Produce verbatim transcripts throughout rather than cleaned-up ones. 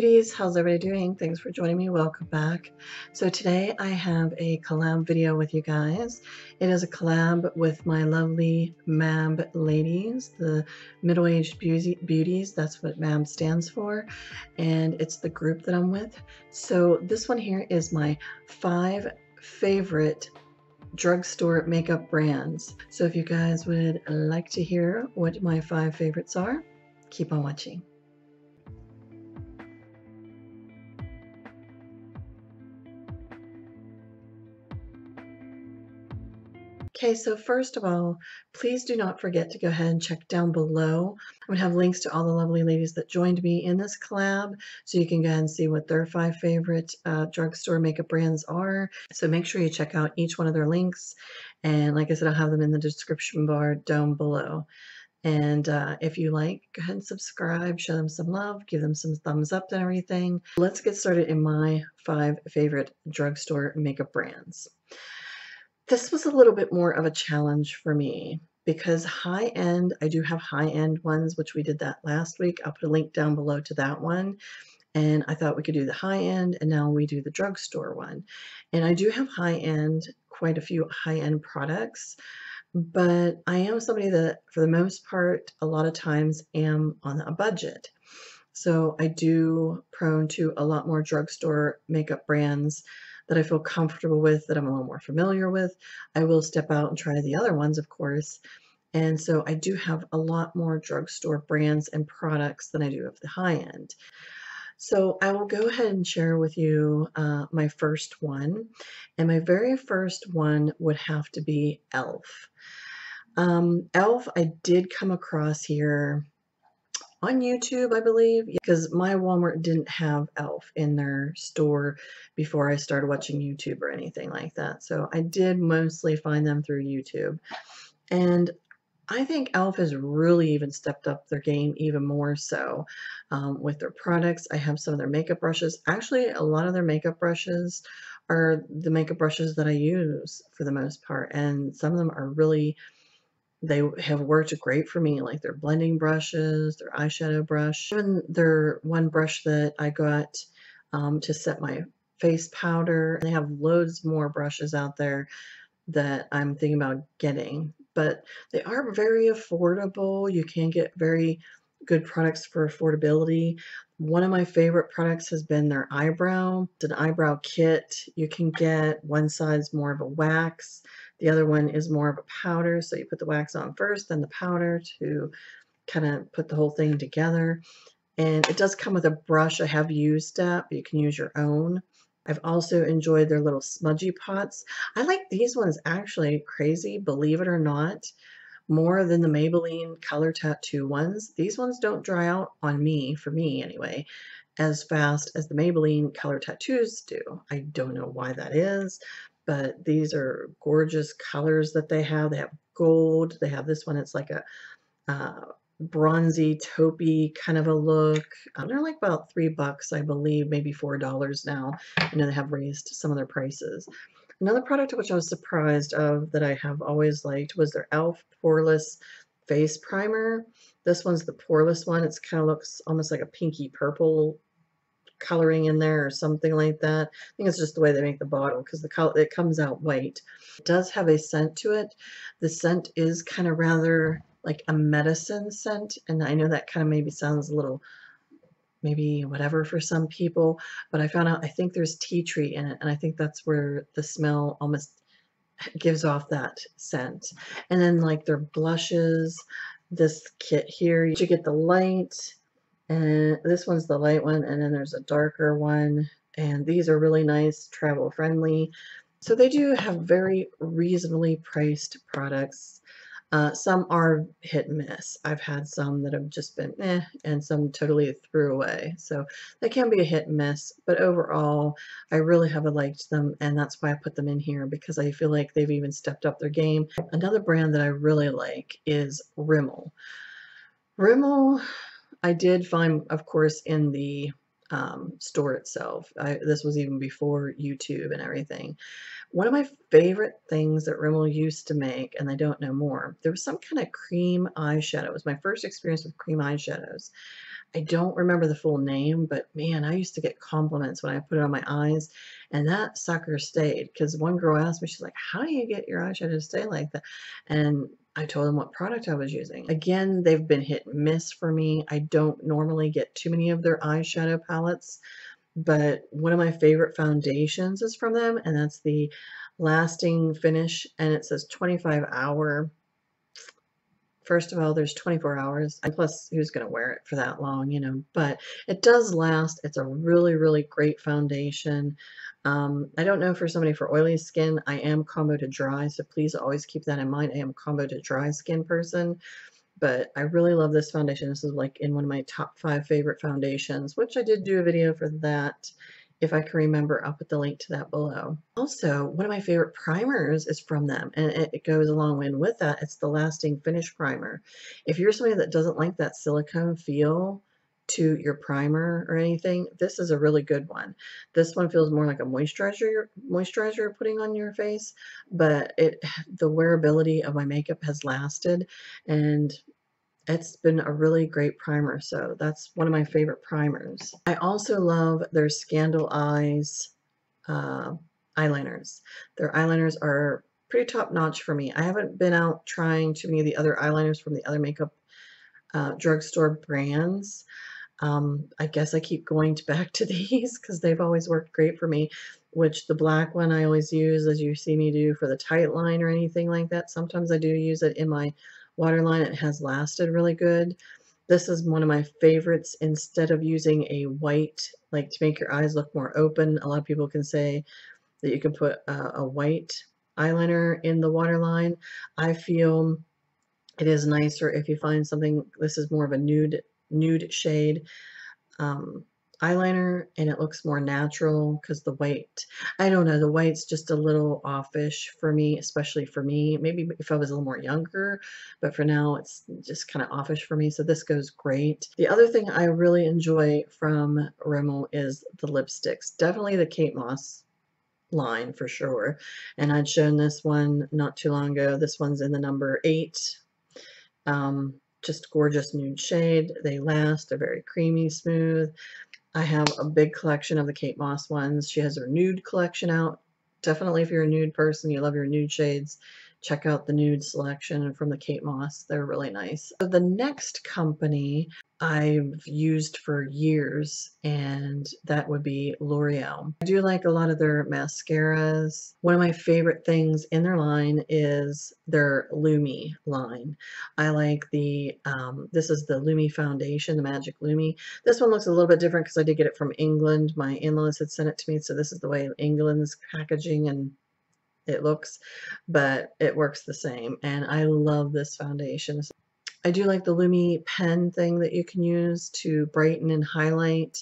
beauties, how's everybody doing? Thanks for joining me. Welcome back. So today I have a collab video with you guys. It is a collab with my lovely M A B ladies, the middle-aged beauties. That's what M A B stands for, and it's the group that I'm with. So this one here is my five favorite drugstore makeup brands. So if you guys would like to hear what my five favorites are, keep on watching. Okay, so first of all, please do not forget to go ahead and check down below. I'm going to have links to all the lovely ladies that joined me in this collab, so you can go ahead and see what their five favorite uh, drugstore makeup brands are. So make sure you check out each one of their links. And like I said, I'll have them in the description bar down below. And uh, if you like, go ahead and subscribe, show them some love, give them some thumbs up and everything. Let's get started in my five favorite drugstore makeup brands. This was a little bit more of a challenge for me because high-end, I do have high-end ones, which we did that last week. I'll put a link down below to that one. And I thought we could do the high-end, and now we do the drugstore one. And I do have high-end, quite a few high-end products, but I am somebody that, for the most part, a lot of times am on a budget. So I do prone to a lot more drugstore makeup brands that I feel comfortable with, that I'm a little more familiar with. I will step out and try the other ones, of course. And so I do have a lot more drugstore brands and products than I do of the high end. So I will go ahead and share with you uh, my first one. And my very first one would have to be E L F. Um, E L F I did come across here on YouTube, I believe, because my Walmart didn't have E L F in their store before I started watching YouTube or anything like that. So I did mostly find them through YouTube. And I think E L F has really even stepped up their game even more so um, with their products. I have some of their makeup brushes. Actually, a lot of their makeup brushes are the makeup brushes that I use for the most part. And some of them are really, they have worked great for me, like their blending brushes, their eyeshadow brush, even their one brush that I got um, to set my face powder. They have loads more brushes out there that I'm thinking about getting, but they are very affordable. You can get very good products for affordability. One of my favorite products has been their eyebrow. It's an eyebrow kit. You can get one side's more of a wax. The other one is more of a powder, so you put the wax on first, then the powder to kind of put the whole thing together. And it does come with a brush. I have used that, but you can use your own. I've also enjoyed their little smudgy pots. I like these ones actually, crazy, believe it or not, more than the Maybelline Color Tattoo ones. These ones don't dry out on me, for me anyway, as fast as the Maybelline Color Tattoos do. I don't know why that is. But these are gorgeous colors that they have. They have gold. They have this one. It's like a uh, bronzy, taupey kind of a look. Um, they're like about three bucks, I believe, maybe four dollars now. I know they have raised some of their prices. Another product which I was surprised of that I have always liked was their E L F Poreless Face Primer. This one's the poreless one. It's kind of looks almost like a pinky purple coloring in there or something like that. I think it's just the way they make the bottle, because the color, it comes out white. It does have a scent to it. The scent is kind of rather like a medicine scent, and I know that kind of maybe sounds a little maybe whatever for some people, but I found out I think there's tea tree in it, and I think that's where the smell almost gives off that scent. And then like their blushes, this kit here, you get the light, and this one's the light one, and then there's a darker one, and these are really nice, travel friendly. So they do have very reasonably priced products. Uh, some are hit and miss. I've had some that have just been eh, and some totally threw away. So they can be a hit and miss, but overall, I really have liked them, and that's why I put them in here, because I feel like they've even stepped up their game. Another brand that I really like is Rimmel. Rimmel, I did find, of course, in the um, store itself. I, this was even before YouTube and everything. One of my favorite things that Rimmel used to make, and I don't know more, there was some kind of cream eyeshadow. It was my first experience with cream eyeshadows. I don't remember the full name, but man, I used to get compliments when I put it on my eyes, and that sucker stayed. Because one girl asked me, she's like, how do you get your eyeshadow to stay like that? And I told them what product I was using. Again, they've been hit and miss for me. I don't normally get too many of their eyeshadow palettes, but one of my favorite foundations is from them, and that's the Lasting Finish, and it says twenty-five hour. First of all, there's twenty-four hours, and plus who's going to wear it for that long, you know, but it does last. It's a really, really great foundation. Um, I don't know for somebody for oily skin. I am combo to dry, so please always keep that in mind. I am combo to dry skin person, but I really love this foundation. This is like in one of my top five favorite foundations, which I did do a video for that. If I can remember, I'll put the link to that below. Also, one of my favorite primers is from them, and it goes along with that. It's the Lasting Finish Primer. If you're somebody that doesn't like that silicone feel to your primer or anything, this is a really good one. This one feels more like a moisturizer, moisturizer you're putting on your face, but it, the wearability of my makeup has lasted, and it's been a really great primer, so that's one of my favorite primers. I also love their Scandal Eyes uh, eyeliners. Their eyeliners are pretty top-notch for me. I haven't been out trying too many of the other eyeliners from the other makeup uh, drugstore brands. Um, I guess I keep going to back to these because they've always worked great for me, which the black one I always use, as you see me do for the tight line or anything like that. Sometimes I do use it in my waterline. It has lasted really good. This is one of my favorites. Instead of using a white, like to make your eyes look more open, a lot of people can say that you can put a, a white eyeliner in the waterline. I feel it is nicer if you find something, this is more of a nude nude shade um, eyeliner, and it looks more natural because the white, I don't know, the white's just a little offish for me, especially for me. Maybe if I was a little more younger, but for now it's just kind of offish for me, so this goes great. The other thing I really enjoy from Rimmel is the lipsticks. Definitely the Kate Moss line for sure, and I'd shown this one not too long ago. This one's in the number eight. Um, just gorgeous nude shade. They last, they're very creamy, smooth. I have a big collection of the Kate Moss ones. She has her nude collection out. Definitely if you're a nude person, you love your nude shades, check out the nude selection from the Kate Moss. They're really nice. So the next company I've used for years, and that would be L'Oreal. I do like a lot of their mascaras. One of my favorite things in their line is their Lumi line. I like the, um, this is the Lumi foundation, the Magic Lumi. This one looks a little bit different because I did get it from England. My in-laws had sent it to me, so this is the way England's packaging and it looks, but it works the same, and I love this foundation. I do like the Lumi pen thing that you can use to brighten and highlight.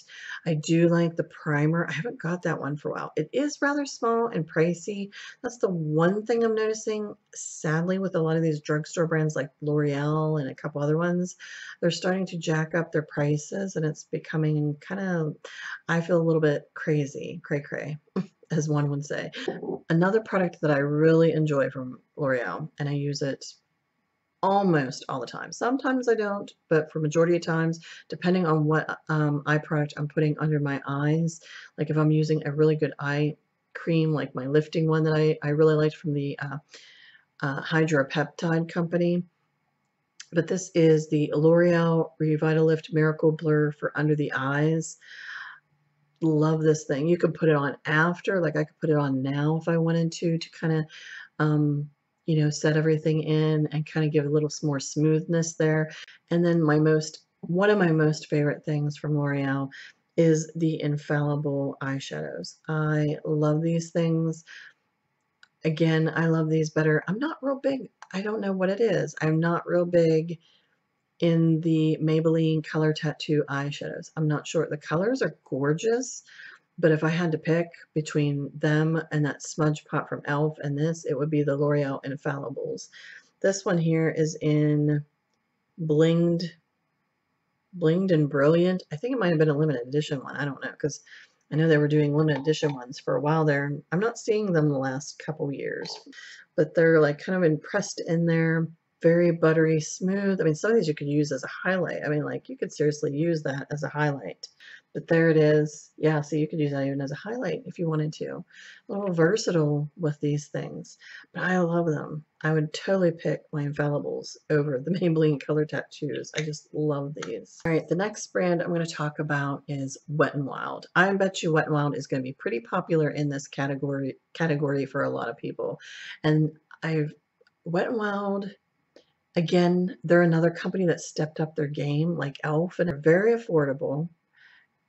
I do like the primer. I haven't got that one for a while. It is rather small and pricey. That's the one thing I'm noticing, sadly, with a lot of these drugstore brands like L'Oreal and a couple other ones. They're starting to jack up their prices, and it's becoming kind of, I feel a little bit crazy, cray-cray, as one would say. Another product that I really enjoy from L'Oreal, and I use it almost all the time. Sometimes I don't, but for majority of times, depending on what um, eye product I'm putting under my eyes, like if I'm using a really good eye cream, like my lifting one that I, I really liked from the uh, uh, Hydropeptide company. But this is the L'Oreal Revitalift Miracle Blur for under the eyes. Love this thing. You can put it on after, like I could put it on now if I wanted to, to kind of, um, you know, set everything in and kind of give a little more smoothness there. And then my most, one of my most favorite things from L'Oreal is the Infallible eyeshadows. I love these things. Again, I love these better. I'm not real big. I don't know what it is. I'm not real big in the Maybelline Color Tattoo eyeshadows. I'm not sure. The colors are gorgeous, but if I had to pick between them and that smudge pot from E L F and this, it would be the L'Oreal Infallibles. This one here is in Blinged, Blinged and Brilliant. I think it might have been a limited edition one. I don't know, because I know they were doing limited edition ones for a while there. I'm not seeing them the last couple years, but they're like kind of impressed in there. very buttery smooth. I mean, some of these you could use as a highlight. I mean, like, you could seriously use that as a highlight. But there it is. Yeah, so you could use that even as a highlight if you wanted to. A little versatile with these things. But I love them. I would totally pick my Infallibles over the Maybelline Color Tattoos. I just love these. All right, the next brand I'm going to talk about is Wet n Wild. I bet you Wet n Wild is going to be pretty popular in this category category for a lot of people. And I've Wet n Wild... Again, they're another company that stepped up their game, like Elf, and they're very affordable,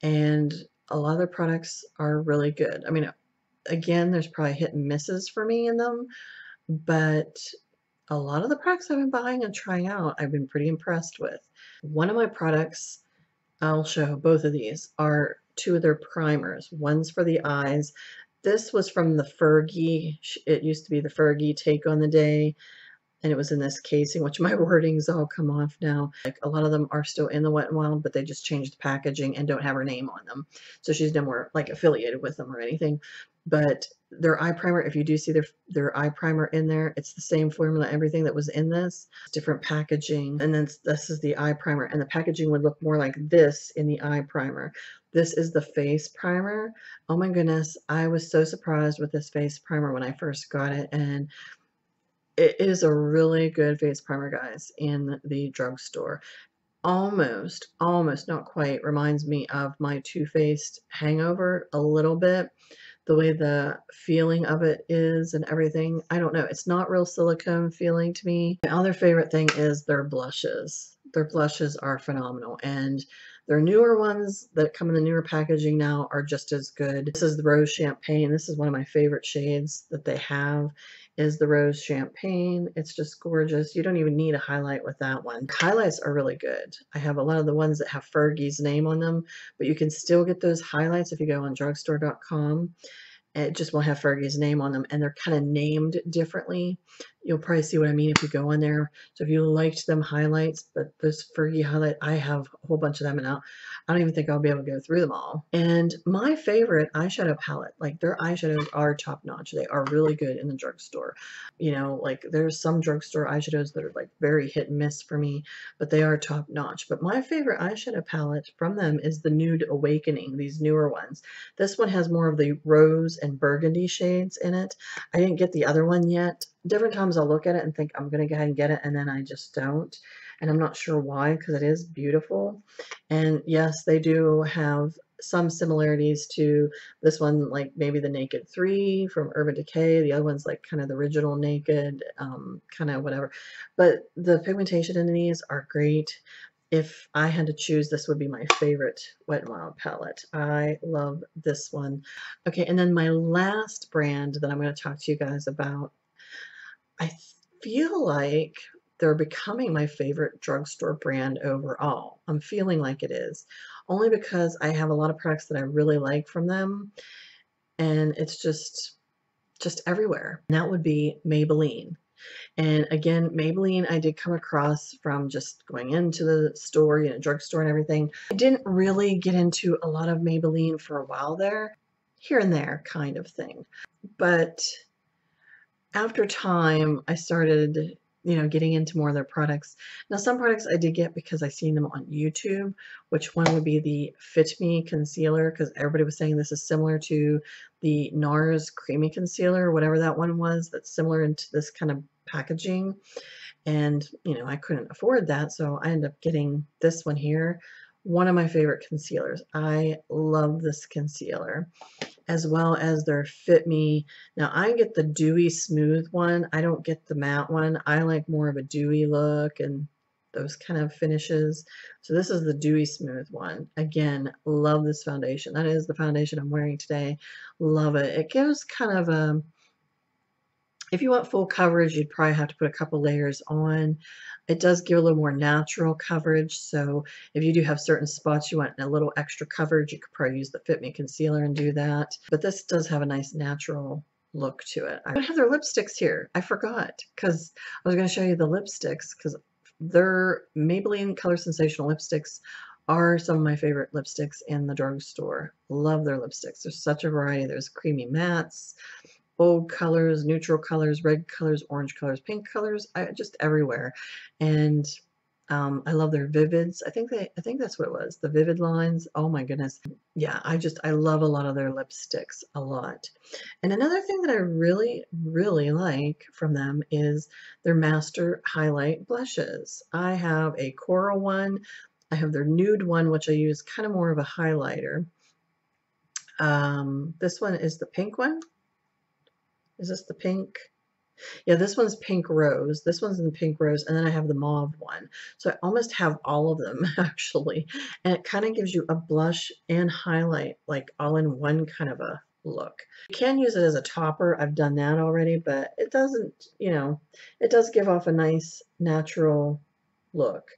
and a lot of their products are really good. I mean, again, there's probably hit and misses for me in them, but a lot of the products I've been buying and trying out, I've been pretty impressed with. One of my products, I'll show both of these, are two of their primers. One's for the eyes. This was from the Fergie. It used to be the Fergie Take on the Day. And it was in this casing, which my wording's all come off now. Like, a lot of them are still in the Wet n Wild, but they just changed the packaging and don't have her name on them. So she's no more like affiliated with them or anything. But their eye primer, if you do see their their eye primer in there, it's the same formula, everything that was in this, different packaging. And then this is the eye primer, and the packaging would look more like this in the eye primer. This is the face primer. Oh my goodness, I was so surprised with this face primer when I first got it, and it is a really good face primer, guys, in the drugstore. Almost, almost, not quite, reminds me of my Too Faced Hangover a little bit. The way the feeling of it is and everything. I don't know. It's not real silicone feeling to me. My other favorite thing is their blushes. Their blushes are phenomenal, and their newer ones that come in the newer packaging now are just as good. This is the Rose Champagne. This is one of my favorite shades that they have, is the Rose Champagne. It's just gorgeous. You don't even need a highlight with that one. Highlights are really good. I have a lot of the ones that have Fergie's name on them, but you can still get those highlights if you go on drugstore dot com. It just won't have Fergie's name on them, and they're kind of named differently. You'll probably see what I mean if you go in there. So if you liked them highlights, but this Fergie highlight, I have a whole bunch of them, and I don't even think I'll be able to go through them all. And my favorite eyeshadow palette, like, their eyeshadows are top notch. They are really good in the drugstore. You know, like, there's some drugstore eyeshadows that are like very hit and miss for me, but they are top notch. But my favorite eyeshadow palette from them is the Nude Awakening, these newer ones. This one has more of the rose and burgundy shades in it. I didn't get the other one yet. Different times I'll look at it and think I'm going to go ahead and get it, and then I just don't. And I'm not sure why, because it is beautiful. And yes, they do have some similarities to this one, like maybe the Naked three from Urban Decay. The other one's like kind of the original Naked, um, kind of whatever. But the pigmentation in these are great. If I had to choose, this would be my favorite Wet n Wild palette. I love this one. Okay, and then my last brand that I'm going to talk to you guys about, I feel like they're becoming my favorite drugstore brand overall. I'm feeling like it is, only because I have a lot of products that I really like from them, and it's just, just everywhere. And that would be Maybelline. And again, Maybelline, I did come across from just going into the store, you know, drugstore and everything. I didn't really get into a lot of Maybelline for a while there, here and there kind of thing, but after time, I started, you know, getting into more of their products. Now, some products I did get because I seen them on YouTube, which one would be the Fit Me concealer, because everybody was saying this is similar to the NARS Creamy Concealer, whatever that one was, that's similar into this kind of packaging. And, you know, I couldn't afford that, so I ended up getting this one here. One of my favorite concealers. I love this concealer, as well as their Fit Me. Now, I get the dewy smooth one. I don't get the matte one. I like more of a dewy look and those kind of finishes. So this is the dewy smooth one. Again, love this foundation. That is the foundation I'm wearing today. Love it. It gives kind of a, if you want full coverage, you'd probably have to put a couple layers on. It does give a little more natural coverage, so if you do have certain spots you want a little extra coverage, you could probably use the Fit Me concealer and do that. But this does have a nice natural look to it. I don't have their lipsticks here. I forgot, because I was going to show you the lipsticks, because their Maybelline Color Sensational lipsticks are some of my favorite lipsticks in the drugstore. Love their lipsticks. There's such a variety. There's creamy mattes. bold colors, neutral colors, red colors, orange colors, pink colors, I, just everywhere. And um, I love their vivids. I think they, I think that's what it was, the vivid lines. Oh my goodness. Yeah, I just, I love a lot of their lipsticks, a lot. And another thing that I really, really like from them is their Master Highlight blushes. I have a coral one. I have their nude one, which I use kind of more of a highlighter. Um, this one is the pink one. Is this the pink? Yeah, this one's pink rose. This one's in the pink rose. And then I have the mauve one. So I almost have all of them actually. And it kind of gives you a blush and highlight, like all in one kind of a look. You can use it as a topper. I've done that already, but it doesn't, you know, it does give off a nice natural look,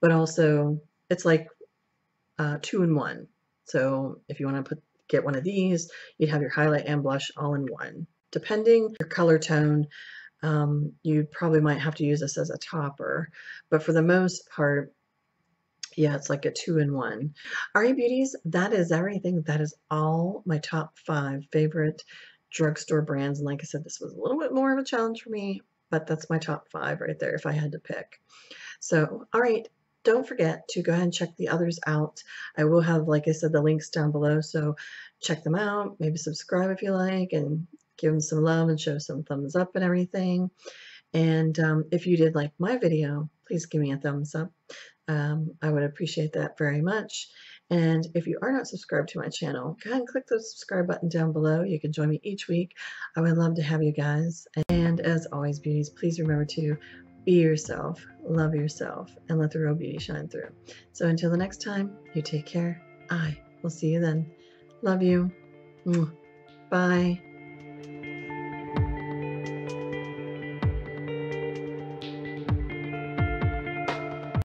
but also it's like uh, two in one. So if you want to put, get one of these, you'd have your highlight and blush all in one. Depending your color tone, um, you probably might have to use this as a topper, but for the most part, yeah, it's like a two-in-one. All right, beauties, that is everything. That is all my top five favorite drugstore brands. And like I said, this was a little bit more of a challenge for me, but that's my top five right there if I had to pick. So, all right. Don't forget to go ahead and check the others out. I will have, like I said, the links down below, so check them out. Maybe subscribe if you like, and give them some love and show some thumbs up and everything. And um, if you did like my video, please give me a thumbs up. Um, I would appreciate that very much. And if you are not subscribed to my channel, go ahead and click the subscribe button down below. You can join me each week. I would love to have you guys. And as always, beauties, please remember to be yourself, love yourself, and let the real beauty shine through. So until the next time, you take care. I will see you then. Love you. Bye.